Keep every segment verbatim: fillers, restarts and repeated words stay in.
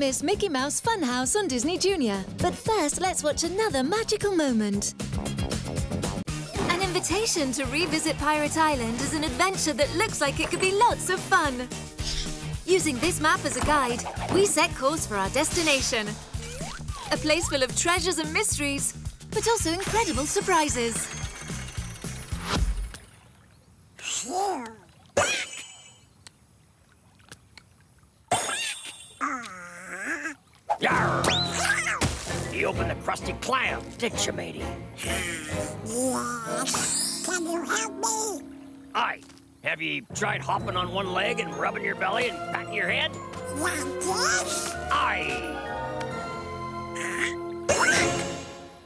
miss Mickey Mouse Funhouse on Disney Junior. But first, let's watch another magical moment. An invitation to revisit Pirate Island is an adventure that looks like it could be lots of fun. Using this map as a guide, we set course for our destination. A place full of treasures and mysteries, but also incredible surprises. You opened the crusty clam, didn't you, matey? Yes. Can you help me? Aye. Have you tried hopping on one leg and rubbing your belly and patting your head? Like this? Aye.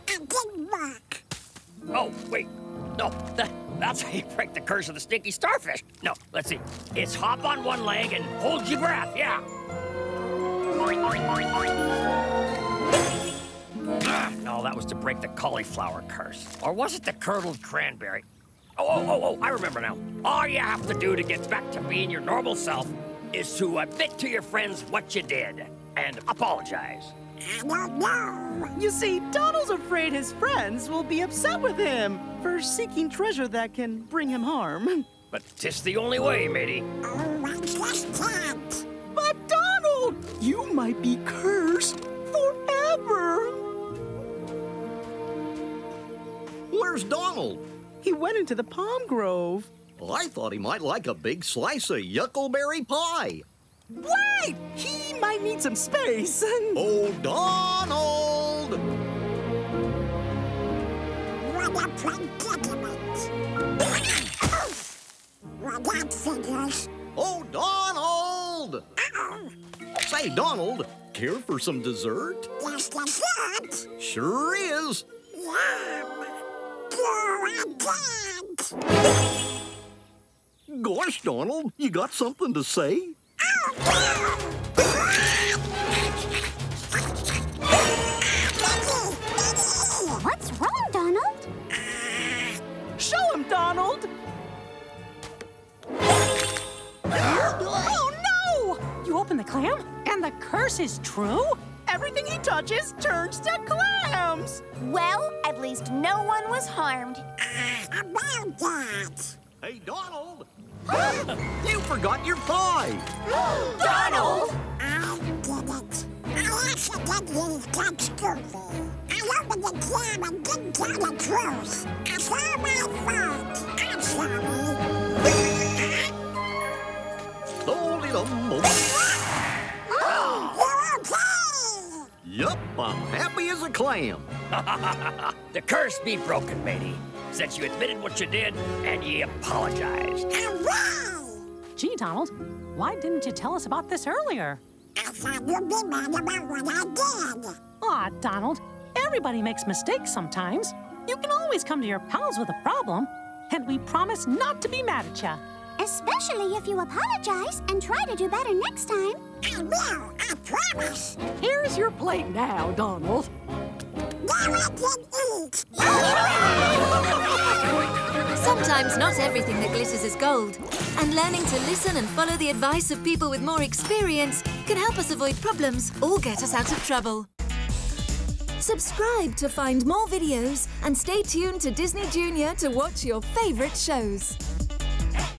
It didn't work. Oh, wait. No, that, that's how you break the curse of the stinky starfish. No, let's see. It's hop on one leg and hold your breath, yeah. Ah, no, that was to break the cauliflower curse. Or was it the curdled cranberry? Oh, oh, oh, oh, I remember now. All you have to do to get back to being your normal self is to admit to your friends what you did and apologize. I don't know. You see, Donald's afraid his friends will be upset with him for seeking treasure that can bring him harm. But 'tis the only way, matey. Oh, I just can't. But Donald, you might be cursed forever. Where's Donald? He went into the palm grove. Well, I thought he might like a big slice of yuckleberry pie. Wait! He might need some space. Oh, Donald! What a predicament. Well, that figures. Oh, Donald! Uh-oh. Say, Donald, care for some dessert? Yes, dessert? Sure is. Yum. Oh, I can't. Gosh, Donald, you got something to say? What's wrong, Donald? Show him, Donald! Oh, no! You open the clam, and the curse is true? Everything he touches turns to clams! Well, at least no one was harmed. Uh, about that! Hey, Donald! You forgot your pie! Donald! I did it. I accidentally got spoofy. I opened the clam and didn't tell the truth. It's all my fault. I'm sorry. Oh, you're okay! Yup, I'm happy as a clam. The curse be broken, matey. Since you admitted what you did, and you apologized. Hooray! Gee, Donald, why didn't you tell us about this earlier? I thought you'd be mad about what I did. Aw, Donald, everybody makes mistakes sometimes. You can always come to your pals with a problem, and we promise not to be mad at ya. Especially if you apologize and try to do better next time. I will, I promise. Here's your plate now, Donald. Now I can eat. Sometimes not everything that glitters is gold, and learning to listen and follow the advice of people with more experience can help us avoid problems or get us out of trouble. Subscribe to find more videos and stay tuned to Disney Junior to watch your favorite shows.